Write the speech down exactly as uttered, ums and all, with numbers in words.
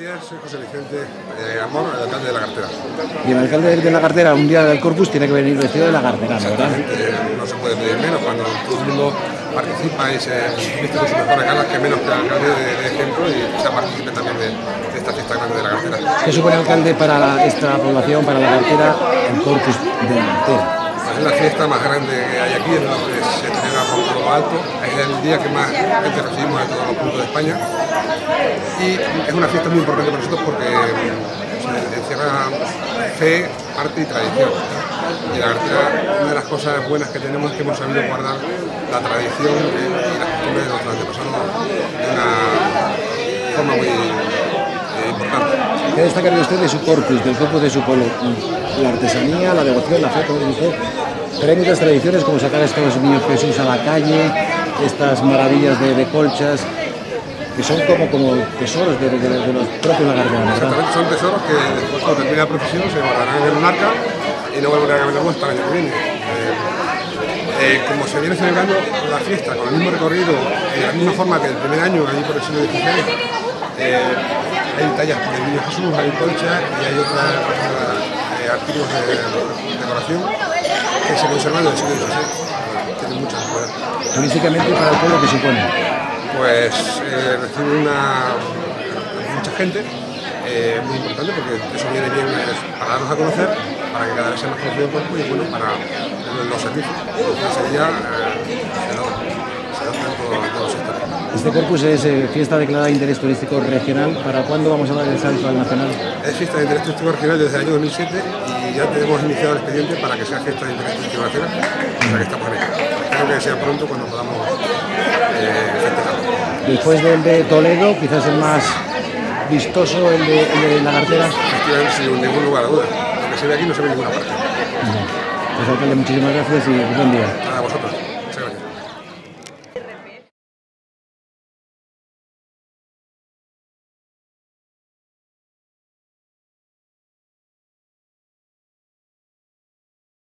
días, soy José Vicente Amor, el alcalde de Lagartera. Y el alcalde de Lagartera, un día del Corpus, tiene que venir vestido de Lagartera, ¿verdad? Eh, no se puede pedir menos cuando todo el mundo participa y se viste con sus mejores ganas, que menos que el alcalde de, de ejemplo, y sea partícipe también de, de esta fiesta grande de Lagartera. ¿Qué supone, alcalde, para esta población, para Lagartera, el Corpus de Lagartera? Es la fiesta más grande que hay aquí, en donde se celebra por lo alto, es el día que más gente recibimos en todos los puntos de España, y es una fiesta muy importante para nosotros porque se encierra fe, arte y tradición. Y la verdad, una de las cosas buenas que tenemos es que hemos sabido guardar la tradición y las costumbres de nuestros antepasados de una forma muy importante. ¿Qué destacaría usted de su corpus, del corpus de su pueblo? La artesanía, la devoción, la fe, como dice, pero hay muchas tradiciones como sacar a estos niños Jesús a la calle, estas maravillas de, de colchas, que son como, como tesoros de, de, de los propios lagartianos. Exactamente, son tesoros que después cuando termine la profesión se guardarán en un arca y no volverán a verlos para el año que viene. Eh, eh, como se viene celebrando la fiesta con el mismo recorrido, de eh, la misma forma que el primer año, allí por el siglo dieciséis, eh, hay tallas por el niño Jesús, hay colchas y hay otras artículos de decoración que se conservan desde el siglo dieciséis. Tienen muchas cosas. Turísticamente, ¿para el pueblo qué supone? Pues eh, recibe una, mucha gente, eh, muy importante, porque eso viene bien para darnos a conocer, para que cada vez sea más conocido el pueblo y bueno, para los servicios. Entonces sería eh, Este corpus es eh, fiesta declarada de interés turístico regional. ¿Para cuándo vamos a dar el salto al nacional? Es fiesta de interés turístico regional desde el año dos mil siete y ya tenemos iniciado el expediente para que sea fiesta de interés turístico nacional. O sea que estamos en ello. Espero que sea pronto cuando podamos eh, después del de Toledo, quizás el más vistoso, el de, el de Lagartera. Sin ningún lugar a duda. Lo que se ve aquí no se ve en ninguna parte. Pues alcalde, muchísimas gracias y buen día. A vosotros.